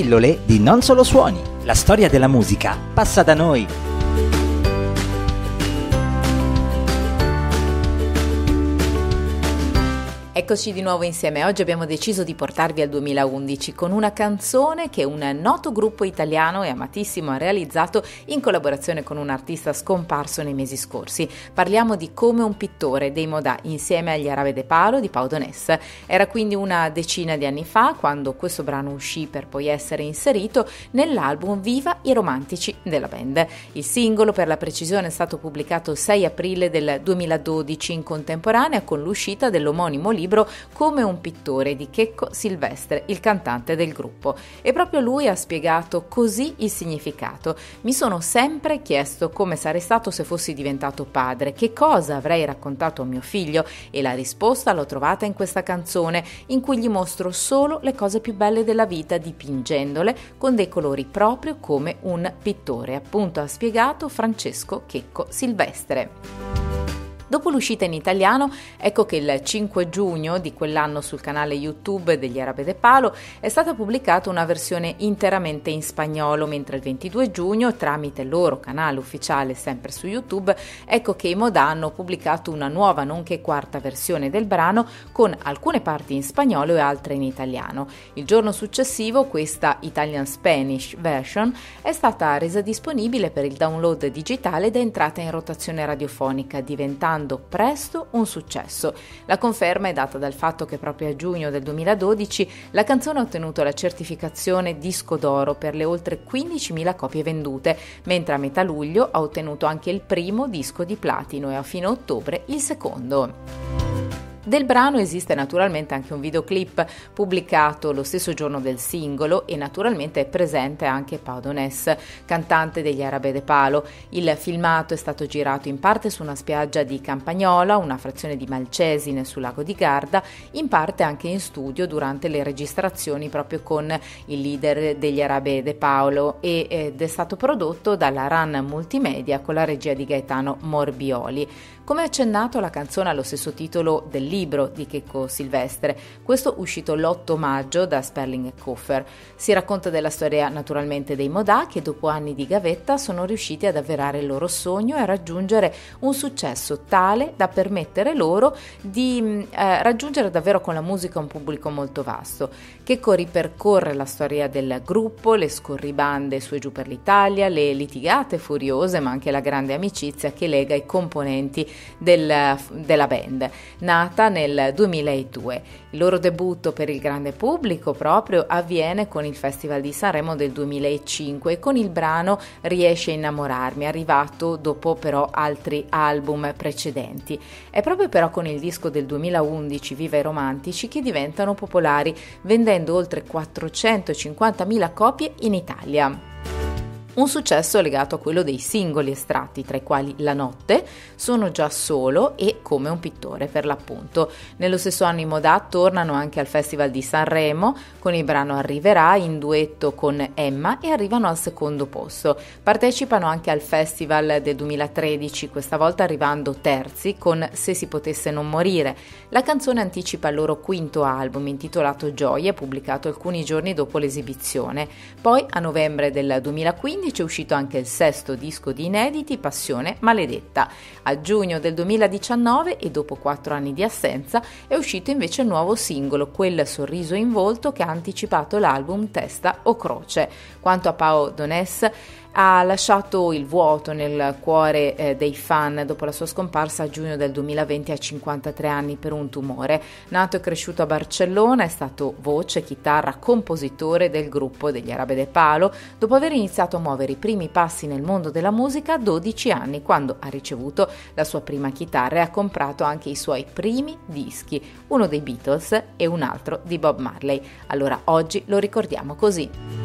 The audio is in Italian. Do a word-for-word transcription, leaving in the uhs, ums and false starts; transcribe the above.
Pillole di Non Solo Suoni. La storia della musica passa da noi. Eccoci di nuovo insieme. Oggi abbiamo deciso di portarvi al duemilaundici con una canzone che un noto gruppo italiano e amatissimo ha realizzato in collaborazione con un artista scomparso nei mesi scorsi. Parliamo di Come un pittore dei Modà insieme agli Jarabe De Palo di Pau Donés. Era quindi una decina di anni fa quando questo brano uscì per poi essere inserito nell'album Viva i romantici della band. Il singolo, per la precisione, è stato pubblicato il sei aprile del duemiladodici in contemporanea con l'uscita dell'omonimo libro Come un pittore di Kekko Silvestre, il cantante del gruppo, e proprio lui ha spiegato così il significato. Mi sono sempre chiesto come sarei stato se fossi diventato padre, che cosa avrei raccontato a mio figlio, e la risposta l'ho trovata in questa canzone in cui gli mostro solo le cose più belle della vita dipingendole con dei colori proprio come un pittore, appunto, ha spiegato Francesco Kekko Silvestre. Dopo l'uscita in italiano, ecco che il cinque giugno di quell'anno sul canale YouTube degli Jarabe De Palo è stata pubblicata una versione interamente in spagnolo, mentre il ventidue giugno, tramite il loro canale ufficiale sempre su YouTube, ecco che i Modà hanno pubblicato una nuova nonché quarta versione del brano con alcune parti in spagnolo e altre in italiano. Il giorno successivo questa Italian Spanish version è stata resa disponibile per il download digitale ed è entrata in rotazione radiofonica, diventando presto un successo. La conferma è data dal fatto che proprio a giugno del duemiladodici la canzone ha ottenuto la certificazione disco d'oro per le oltre quindicimila copie vendute, mentre a metà luglio ha ottenuto anche il primo disco di platino e a fine ottobre il secondo. Del brano esiste naturalmente anche un videoclip pubblicato lo stesso giorno del singolo e naturalmente è presente anche Pau Donés, cantante degli Jarabe De Palo. Il filmato è stato girato in parte su una spiaggia di Campagnola, una frazione di Malcesine sul lago di Garda, in parte anche in studio durante le registrazioni proprio con il leader degli Jarabe De Palo, ed è stato prodotto dalla RAN Multimedia con la regia di Gaetano Morbioli. Come accennato, la canzone ha lo stesso titolo del libro di Kekko Silvestre, questo uscito l'otto maggio da Sperling e Coffer. Si racconta della storia naturalmente dei Modà, che dopo anni di gavetta sono riusciti ad avverare il loro sogno e a raggiungere un successo tale da permettere loro di eh, raggiungere davvero con la musica un pubblico molto vasto. Kekko ripercorre la storia del gruppo, le scorribande su e giù per l'Italia, le litigate furiose, ma anche la grande amicizia che lega i componenti del, della band, nata nel duemiladue. Il loro debutto per il grande pubblico proprio avviene con il Festival di Sanremo del duemilacinque e con il brano Riesci a innamorarmi, arrivato dopo però altri album precedenti. È proprio però con il disco del duemilaundici, Viva i romantici, che diventano popolari, vendendo oltre quattrocentocinquantamila copie in Italia. Un successo legato a quello dei singoli estratti, tra i quali La notte, Sono già solo e Come un pittore, per l'appunto. Nello stesso anno i Modà tornano anche al Festival di Sanremo con il brano Arriverà in duetto con Emma e arrivano al secondo posto. Partecipano anche al Festival del duemilatredici, questa volta arrivando terzi con Se si potesse non morire. La canzone anticipa il loro quinto album intitolato Gioia, pubblicato alcuni giorni dopo l'esibizione. Poi a novembre del duemilaquindici è uscito anche il sesto disco di inediti, Passione maledetta. A giugno del duemiladiciannove, e dopo quattro anni di assenza, è uscito invece il nuovo singolo, Quel sorriso in volto, che ha anticipato l'album Testa o croce. Quanto a Pau Donés, ha lasciato il vuoto nel cuore eh, dei fan dopo la sua scomparsa a giugno del duemilaventi a cinquantatré anni per un tumore. Nato e cresciuto a Barcellona, è stato voce, chitarra, compositore del gruppo degli Jarabe De Palo, dopo aver iniziato a muovere i primi passi nel mondo della musica a dodici anni, quando ha ricevuto la sua prima chitarra e ha comprato anche i suoi primi dischi, uno dei Beatles e un altro di Bob Marley. Allora oggi lo ricordiamo così.